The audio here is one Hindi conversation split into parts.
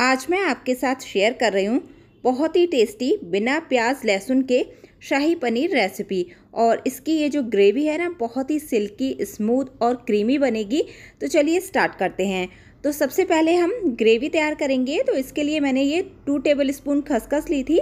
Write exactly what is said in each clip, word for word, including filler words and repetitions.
आज मैं आपके साथ शेयर कर रही हूँ बहुत ही टेस्टी बिना प्याज लहसुन के शाही पनीर रेसिपी। और इसकी ये जो ग्रेवी है ना, बहुत ही सिल्की, स्मूथ और क्रीमी बनेगी। तो चलिए स्टार्ट करते हैं। तो सबसे पहले हम ग्रेवी तैयार करेंगे। तो इसके लिए मैंने ये टू टेबल स्पून खसखस ली थी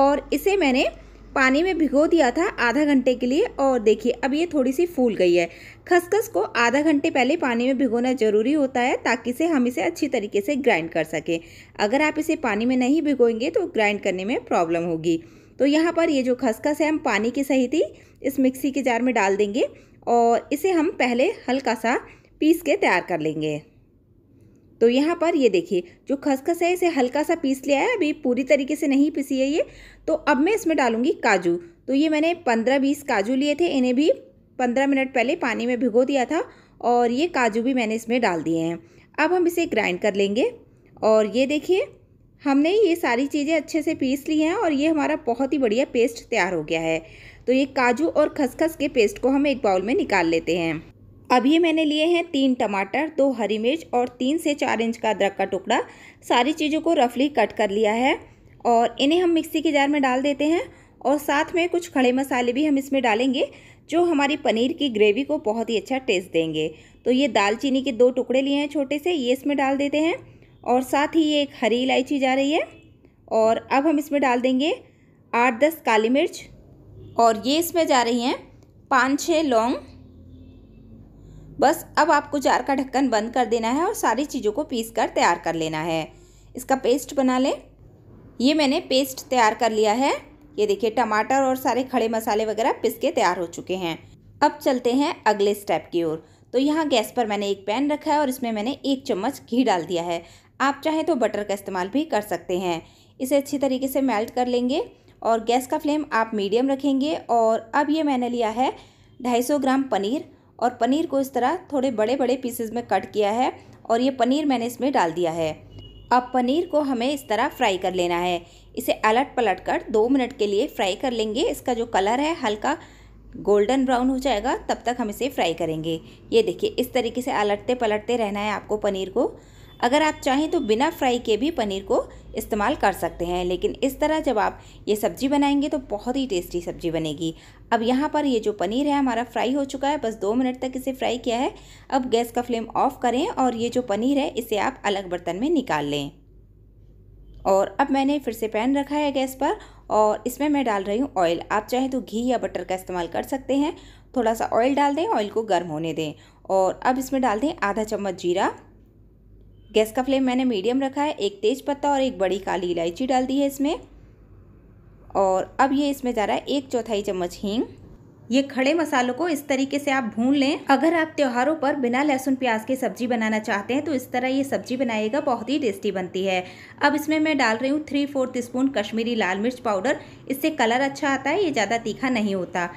और इसे मैंने पानी में भिगो दिया था आधा घंटे के लिए। और देखिए अब ये थोड़ी सी फूल गई है। खसखस को आधा घंटे पहले पानी में भिगोना ज़रूरी होता है ताकि से हम इसे अच्छी तरीके से ग्राइंड कर सकें। अगर आप इसे पानी में नहीं भिगोएंगे तो ग्राइंड करने में प्रॉब्लम होगी। तो यहाँ पर ये जो खसखस है हम पानी की सहित ही इस मिक्सी के जार में डाल देंगे और इसे हम पहले हल्का सा पीस के तैयार कर लेंगे। तो यहाँ पर ये देखिए जो खसखस है इसे हल्का सा पीस लिया है, अभी पूरी तरीके से नहीं पीसी है ये। तो अब मैं इसमें डालूँगी काजू। तो ये मैंने पंद्रह बीस काजू लिए थे, इन्हें भी पंद्रह मिनट पहले पानी में भिगो दिया था और ये काजू भी मैंने इसमें डाल दिए हैं। अब हम इसे ग्राइंड कर लेंगे। और ये देखिए हमने ये सारी चीज़ें अच्छे से पीस ली हैं और ये हमारा बहुत ही बढ़िया पेस्ट तैयार हो गया है। तो ये काजू और खसखस के पेस्ट को हम एक बाउल में निकाल लेते हैं। अब ये मैंने लिए हैं तीन टमाटर, दो हरी मिर्च और तीन से चार इंच का अदरक का टुकड़ा। सारी चीज़ों को रफली कट कर लिया है और इन्हें हम मिक्सी के जार में डाल देते हैं। और साथ में कुछ खड़े मसाले भी हम इसमें डालेंगे जो हमारी पनीर की ग्रेवी को बहुत ही अच्छा टेस्ट देंगे। तो ये दालचीनी के दो टुकड़े लिए हैं छोटे से, ये इसमें डाल देते हैं। और साथ ही ये एक हरी इलायची जा रही है। और अब हम इसमें डाल देंगे आठ दस काली मिर्च और ये इसमें जा रही हैं पाँच छः लौंग। बस अब आपको जार का ढक्कन बंद कर देना है और सारी चीज़ों को पीस कर तैयार कर लेना है, इसका पेस्ट बना लें। ये मैंने पेस्ट तैयार कर लिया है। ये देखिए टमाटर और सारे खड़े मसाले वगैरह पीस के तैयार हो चुके हैं। अब चलते हैं अगले स्टेप की ओर। तो यहाँ गैस पर मैंने एक पैन रखा है और इसमें मैंने एक चम्मच घी डाल दिया है। आप चाहें तो बटर का इस्तेमाल भी कर सकते हैं। इसे अच्छी तरीके से मेल्ट कर लेंगे और गैस का फ्लेम आप मीडियम रखेंगे। और अब ये मैंने लिया है ढाई सौ ग्राम पनीर और पनीर को इस तरह थोड़े बड़े बड़े पीसेस में कट किया है और ये पनीर मैंने इसमें डाल दिया है। अब पनीर को हमें इस तरह फ्राई कर लेना है। इसे अलट पलट कर दो मिनट के लिए फ्राई कर लेंगे। इसका जो कलर है हल्का गोल्डन ब्राउन हो जाएगा, तब तक हम इसे फ्राई करेंगे। ये देखिए इस तरीके से अलटते पलटते रहना है आपको पनीर को। अगर आप चाहें तो बिना फ्राई के भी पनीर को इस्तेमाल कर सकते हैं, लेकिन इस तरह जब आप ये सब्ज़ी बनाएंगे तो बहुत ही टेस्टी सब्ज़ी बनेगी। अब यहाँ पर ये जो पनीर है हमारा फ्राई हो चुका है, बस दो मिनट तक इसे फ्राई किया है। अब गैस का फ्लेम ऑफ करें और ये जो पनीर है इसे आप अलग बर्तन में निकाल लें। और अब मैंने फिर से पैन रखा है गैस पर और इसमें मैं डाल रही हूँ ऑयल। आप चाहें तो घी या बटर का इस्तेमाल कर सकते हैं। थोड़ा सा ऑयल डाल दें, ऑयल को गर्म होने दें। और अब इसमें डाल दें आधा चम्मच जीरा। गैस का फ्लेम मैंने मीडियम रखा है। एक तेज पत्ता और एक बड़ी काली इलायची डाल दी है इसमें। और अब ये इसमें जा रहा है एक चौथाई चम्मच हींग। ये खड़े मसालों को इस तरीके से आप भून लें। अगर आप त्योहारों पर बिना लहसुन प्याज की सब्जी बनाना चाहते हैं तो इस तरह ये सब्जी बनाइएगा, बहुत ही टेस्टी बनती है। अब इसमें मैं डाल रही हूँ थ्री फोर्थ स्पून कश्मीरी लाल मिर्च पाउडर। इससे कलर अच्छा आता है, ये ज़्यादा तीखा नहीं होता।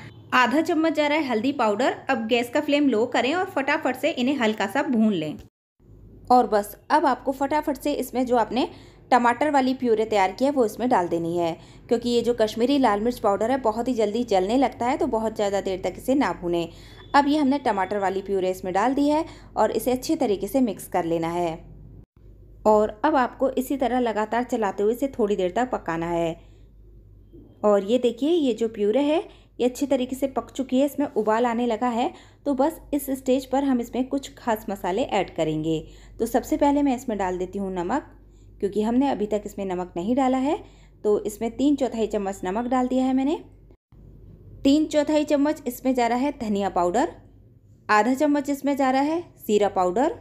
आधा चम्मच जा रहा है हल्दी पाउडर। अब गैस का फ्लेम लो करें और फटाफट से इन्हें हल्का सा भून लें। और बस अब आपको फटाफट से इसमें जो आपने टमाटर वाली प्यूरे तैयार की है वो इसमें डाल देनी है, क्योंकि ये जो कश्मीरी लाल मिर्च पाउडर है बहुत ही जल्दी जलने लगता है, तो बहुत ज़्यादा देर तक इसे ना भूनें। अब ये हमने टमाटर वाली प्यूरे इसमें डाल दी है और इसे अच्छे तरीके से मिक्स कर लेना है। और अब आपको इसी तरह लगातार चलाते हुए इसे थोड़ी देर तक पकाना है। और ये देखिए ये जो प्यूरे है ये अच्छी तरीके से पक चुकी है, इसमें उबाल आने लगा है। तो बस इस स्टेज पर हम इसमें कुछ खास मसाले ऐड करेंगे। तो सबसे पहले मैं इसमें डाल देती हूँ नमक, क्योंकि हमने अभी तक इसमें नमक नहीं डाला है। तो इसमें तीन चौथाई चम्मच नमक डाल दिया है मैंने। तीन चौथाई चम्मच इसमें जा रहा है धनिया पाउडर, आधा चम्मच इसमें जा रहा है जीरा पाउडर।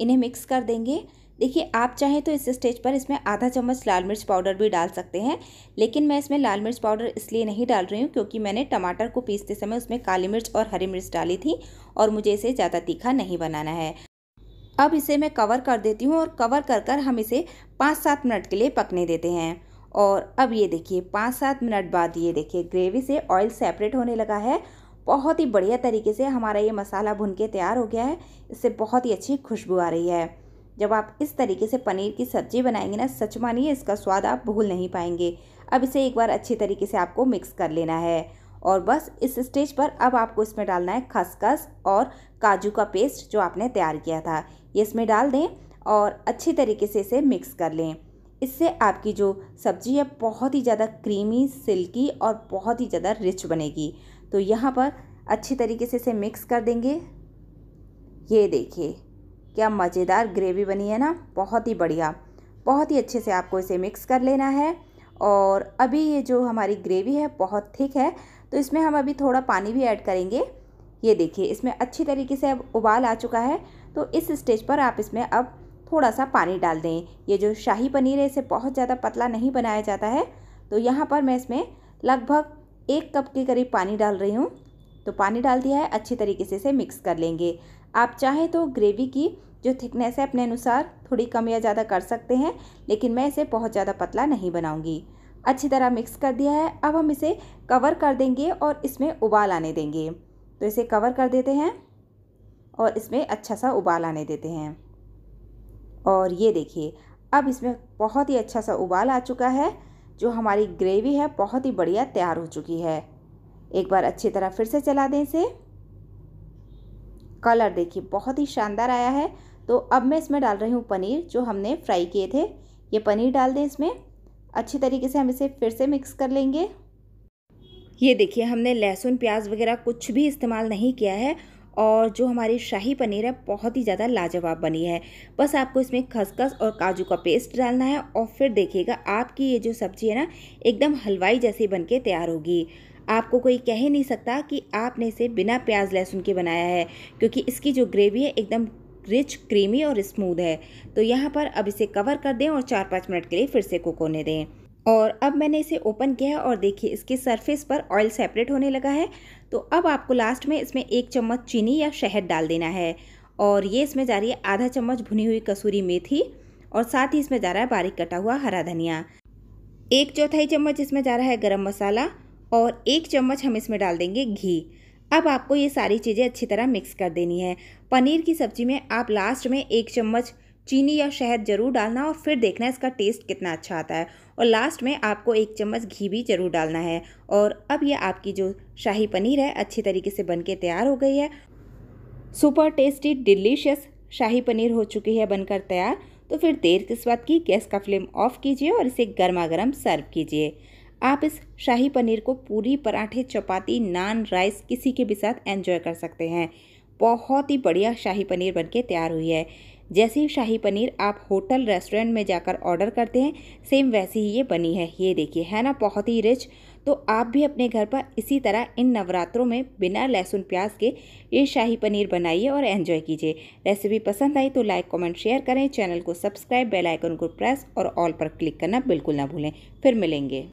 इन्हें मिक्स कर देंगे। देखिए आप चाहें तो इस स्टेज पर इसमें आधा चम्मच लाल मिर्च पाउडर भी डाल सकते हैं, लेकिन मैं इसमें लाल मिर्च पाउडर इसलिए नहीं डाल रही हूँ क्योंकि मैंने टमाटर को पीसते समय उसमें काली मिर्च और हरी मिर्च डाली थी और मुझे इसे ज़्यादा तीखा नहीं बनाना है। अब इसे मैं कवर कर देती हूँ और कवर कर कर हम इसे पाँच सात मिनट के लिए पकने देते हैं। और अब ये देखिए पाँच सात मिनट बाद ये देखिए ग्रेवी से ऑयल सेपरेट होने लगा है। बहुत ही बढ़िया तरीके से हमारा ये मसाला भुन के तैयार हो गया है। इससे बहुत ही अच्छी खुशबू आ रही है। जब आप इस तरीके से पनीर की सब्ज़ी बनाएंगे ना, सच मानिए इसका स्वाद आप भूल नहीं पाएंगे। अब इसे एक बार अच्छी तरीके से आपको मिक्स कर लेना है। और बस इस स्टेज पर अब आपको इसमें डालना है खसखस और काजू का पेस्ट जो आपने तैयार किया था, ये इसमें डाल दें। और अच्छी तरीके से इसे मिक्स कर लें। इससे आपकी जो सब्ज़ी है बहुत ही ज़्यादा क्रीमी, सिल्की और बहुत ही ज़्यादा रिच बनेगी। तो यहाँ पर अच्छी तरीके से इसे मिक्स कर देंगे। ये देखिए क्या मज़ेदार ग्रेवी बनी है ना, बहुत ही बढ़िया। बहुत ही अच्छे से आपको इसे मिक्स कर लेना है। और अभी ये जो हमारी ग्रेवी है बहुत थिक है, तो इसमें हम अभी थोड़ा पानी भी ऐड करेंगे। ये देखिए इसमें अच्छी तरीके से अब उबाल आ चुका है, तो इस स्टेज पर आप इसमें अब थोड़ा सा पानी डाल दें। ये जो शाही पनीर है इसे बहुत ज़्यादा पतला नहीं बनाया जाता है, तो यहाँ पर मैं इसमें लगभग एक कप के करीब पानी डाल रही हूँ। तो पानी डाल दिया है, अच्छी तरीके से इसे मिक्स कर लेंगे। आप चाहें तो ग्रेवी की जो थिकनेस है अपने अनुसार थोड़ी कम या ज़्यादा कर सकते हैं, लेकिन मैं इसे बहुत ज़्यादा पतला नहीं बनाऊंगी। अच्छी तरह मिक्स कर दिया है, अब हम इसे कवर कर देंगे और इसमें उबाल आने देंगे। तो इसे कवर कर देते हैं और इसमें अच्छा सा उबाल आने देते हैं। और ये देखिए अब इसमें बहुत ही अच्छा सा उबाल आ चुका है। जो हमारी ग्रेवी है बहुत ही बढ़िया तैयार हो चुकी है। एक बार अच्छी तरह फिर से चला दें इसे। कलर देखिए बहुत ही शानदार आया है। तो अब मैं इसमें डाल रही हूँ पनीर जो हमने फ्राई किए थे, ये पनीर डाल दें इसमें। अच्छी तरीके से हम इसे फिर से मिक्स कर लेंगे। ये देखिए हमने लहसुन प्याज वगैरह कुछ भी इस्तेमाल नहीं किया है और जो हमारी शाही पनीर है बहुत ही ज़्यादा लाजवाब बनी है। बस आपको इसमें खसखस और काजू का पेस्ट डालना है और फिर देखिएगा आपकी ये जो सब्ज़ी है ना एकदम हलवाई जैसी बन के तैयार होगी। आपको कोई कह ही नहीं सकता कि आपने इसे बिना प्याज लहसुन के बनाया है, क्योंकि इसकी जो ग्रेवी है एकदम रिच, क्रीमी और स्मूथ है। तो यहाँ पर अब इसे कवर कर दें और चार पाँच मिनट के लिए फिर से कुक होने दें। और अब मैंने इसे ओपन किया है और देखिए इसकी सरफेस पर ऑयल सेपरेट होने लगा है। तो अब आपको लास्ट में इसमें एक चम्मच चीनी या शहद डाल देना है। और ये इसमें जा रही है आधा चम्मच भुनी हुई कसूरी मेथी और साथ ही इसमें जा रहा है बारीक कटा हुआ हरा धनिया। एक चौथाई चम्मच इसमें जा रहा है गरम मसाला और एक चम्मच हम इसमें डाल देंगे घी। अब आपको ये सारी चीज़ें अच्छी तरह मिक्स कर देनी है। पनीर की सब्ज़ी में आप लास्ट में एक चम्मच चीनी या शहद ज़रूर डालना और फिर देखना इसका टेस्ट कितना अच्छा आता है। और लास्ट में आपको एक चम्मच घी भी ज़रूर डालना है। और अब ये आपकी जो शाही पनीर है अच्छी तरीके से बनके तैयार हो गई है। Super tasty delicious shahi paneer हो चुकी है बनकर तैयार। तो फिर देर किस बात की, गैस का फ्लेम ऑफ कीजिए और इसे गर्मा गर्म सर्व कीजिए। आप इस शाही पनीर को पूरी, पराठे, चपाती, नान, राइस किसी के भी साथ एंजॉय कर सकते हैं। बहुत ही बढ़िया शाही पनीर बनके तैयार हुई है। जैसी शाही पनीर आप होटल रेस्टोरेंट में जाकर ऑर्डर करते हैं सेम वैसी ही ये बनी है। ये देखिए है ना बहुत ही रिच। तो आप भी अपने घर पर इसी तरह इन नवरात्रों में बिना लहसुन प्याज के ये शाही पनीर बनाइए और एंजॉय कीजिए। रेसिपी पसंद आई तो लाइक, कमेंट, शेयर करें। चैनल को सब्सक्राइब, बेल आइकन को प्रेस और ऑल पर क्लिक करना बिल्कुल ना भूलें। फिर मिलेंगे।